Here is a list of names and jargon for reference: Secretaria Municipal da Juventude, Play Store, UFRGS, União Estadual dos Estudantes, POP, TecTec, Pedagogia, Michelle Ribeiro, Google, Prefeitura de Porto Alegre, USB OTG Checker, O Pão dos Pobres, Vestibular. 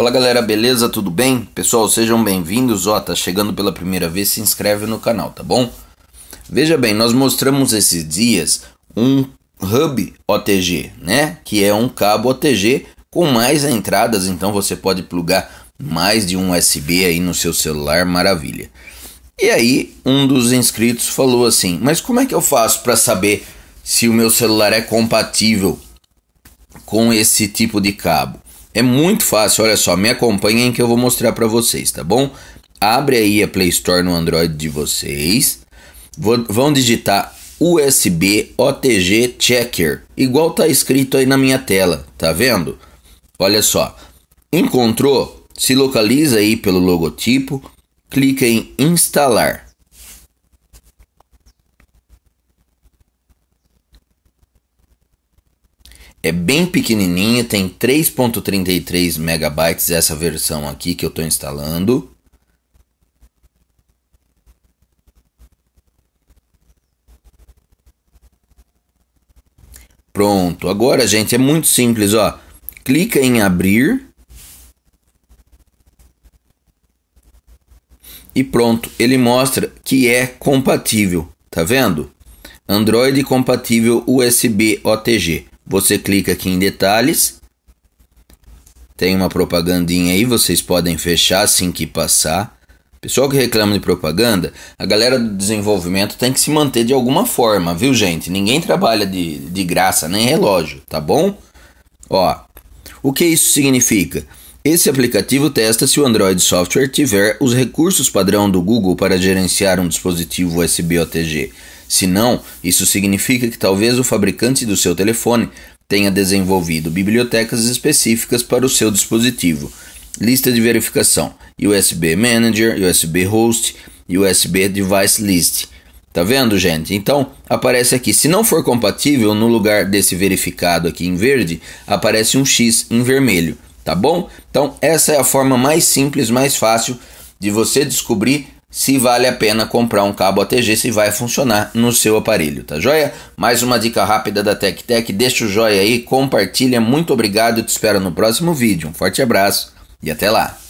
Fala galera, beleza? Tudo bem? Pessoal, sejam bem-vindos. Ó, tá chegando pela primeira vez, se inscreve no canal, tá bom? Veja bem, nós mostramos esses dias um hub OTG, né? Que é um cabo OTG com mais entradas, então você pode plugar mais de um USB aí no seu celular, maravilha. E aí, um dos inscritos falou assim: mas como é que eu faço para saber se o meu celular é compatível com esse tipo de cabo? É muito fácil, olha só, me acompanhem que eu vou mostrar para vocês, tá bom? Abre aí a Play Store no Android de vocês, vão digitar USB OTG Checker, igual tá escrito aí na minha tela, tá vendo? Olha só, encontrou, se localiza aí pelo logotipo, clica em instalar. É bem pequenininha, tem 3.33 megabytes essa versão aqui que eu estou instalando. Pronto, agora gente, é muito simples, ó. Clica em abrir. E pronto, ele mostra que é compatível, tá vendo? Android compatível USB OTG. Você clica aqui em detalhes, tem uma propagandinha aí, vocês podem fechar assim que passar. Pessoal que reclama de propaganda, a galera do desenvolvimento tem que se manter de alguma forma, viu gente? Ninguém trabalha de graça, nem relógio, tá bom? Ó, o que isso significa? Esse aplicativo testa se o Android Software tiver os recursos padrão do Google para gerenciar um dispositivo USB OTG. Se não, isso significa que talvez o fabricante do seu telefone tenha desenvolvido bibliotecas específicas para o seu dispositivo. Lista de verificação: USB Manager, USB Host, USB Device List. Tá vendo, gente? Então, aparece aqui. Se não for compatível, no lugar desse verificado aqui em verde, aparece um X em vermelho. Tá bom? Então, essa é a forma mais simples, mais fácil de você descobrir se vale a pena comprar um cabo OTG, se vai funcionar no seu aparelho, tá joia? Mais uma dica rápida da TecTec, deixa o joia aí, compartilha, muito obrigado, te espero no próximo vídeo, um forte abraço e até lá!